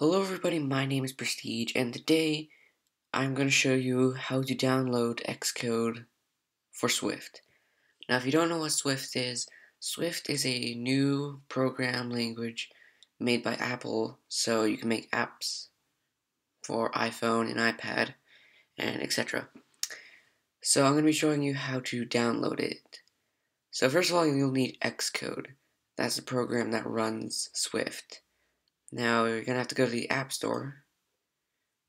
Hello everybody, my name is Prestige, and today I'm going to show you how to download Xcode for Swift. Now if you don't know what Swift is a new program language made by Apple, so you can make apps for iPhone and iPad and etc. So I'm going to be showing you how to download it. So first of all, you'll need Xcode. That's the program that runs Swift. Now you're going to have to go to the App Store.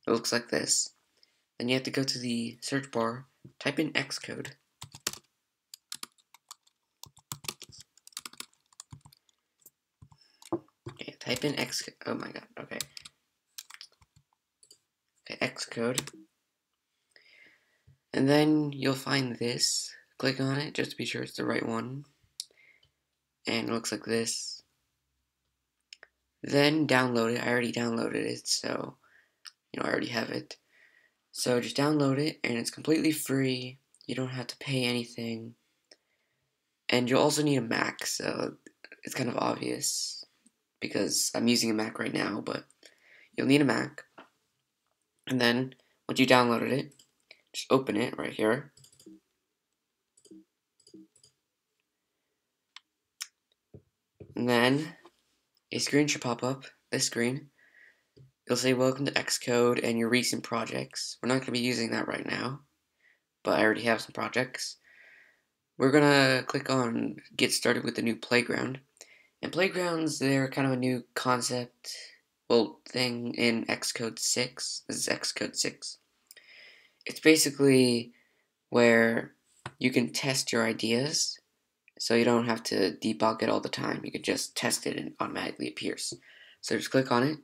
It looks like this. Then you have to go to the search bar, type in Xcode. Okay, type in Xcode. Oh my god, okay. Okay, Xcode. And then you'll find this. Click on it just to be sure it's the right one. And it looks like this. Then download it. I already downloaded it, so I already have it. So just download it, and it's completely free. You don't have to pay anything. And you'll also need a Mac, so it's kind of obvious because I'm using a Mac right now, but you'll need a Mac. And then once you downloaded it, just open it right here. And then a screen should pop up, this screen. It'll say welcome to Xcode and your recent projects. We're not going to be using that right now, but I already have some projects. We're going to click on get started with the new playground. And playgrounds, they're kind of a new concept, well, thing in Xcode 6. This is Xcode 6. It's basically where you can test your ideas, so you don't have to debug it all the time. You can just test it and it automatically appears. So just click on it.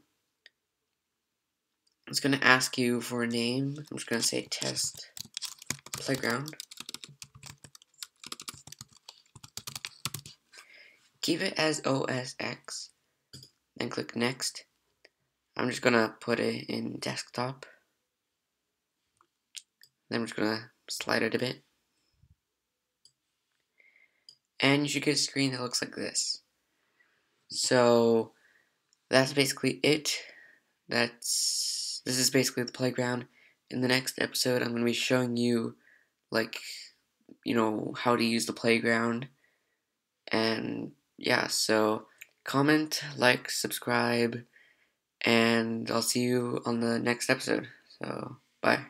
It's going to ask you for a name. I'm just going to say test playground. Keep it as OS X. Then click next. I'm just going to put it in desktop. Then I'm just going to slide it a bit. And you should get a screen that looks like this. So that's basically it. This is basically the playground. In the next episode, I'm going to be showing you, how to use the playground. And yeah, so comment, like, subscribe, and I'll see you on the next episode. So bye.